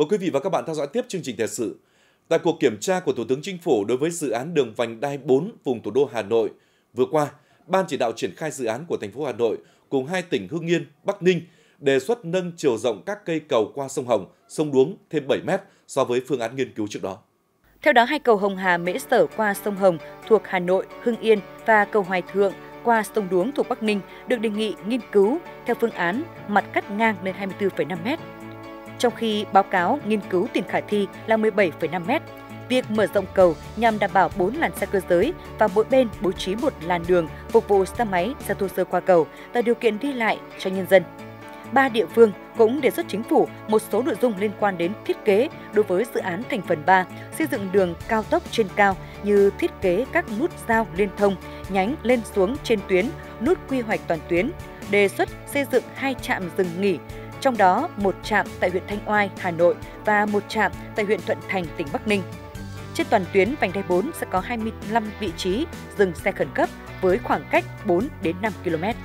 Mời quý vị và các bạn theo dõi tiếp chương trình thời sự. Tại cuộc kiểm tra của Thủ tướng Chính phủ đối với dự án đường vành đai 4 vùng thủ đô Hà Nội, vừa qua, Ban chỉ đạo triển khai dự án của thành phố Hà Nội cùng hai tỉnh Hưng Yên, Bắc Ninh đề xuất nâng chiều rộng các cây cầu qua sông Hồng, sông Đuống thêm 7 mét so với phương án nghiên cứu trước đó. Theo đó, hai cầu Hồng Hà Mễ Sở qua sông Hồng thuộc Hà Nội, Hưng Yên và cầu Hoài Thượng qua sông Đuống thuộc Bắc Ninh được đề nghị nghiên cứu theo phương án mặt cắt ngang lên 24,5 mét. Trong khi báo cáo nghiên cứu tiền khả thi là 17,5 mét, việc mở rộng cầu nhằm đảm bảo 4 làn xe cơ giới và mỗi bên bố trí một làn đường phục vụ xe máy, xe thô sơ qua cầu, tạo điều kiện đi lại cho nhân dân. Ba địa phương cũng đề xuất chính phủ một số nội dung liên quan đến thiết kế đối với dự án thành phần 3 xây dựng đường cao tốc trên cao như thiết kế các nút giao liên thông, nhánh lên xuống trên tuyến, nút quy hoạch toàn tuyến, đề xuất xây dựng 2 trạm dừng nghỉ, trong đó một trạm tại huyện Thanh Oai, Hà Nội và một trạm tại huyện Thuận Thành, tỉnh Bắc Ninh. Trên toàn tuyến vành đai 4 sẽ có 25 vị trí dừng xe khẩn cấp với khoảng cách 4 đến 5 km.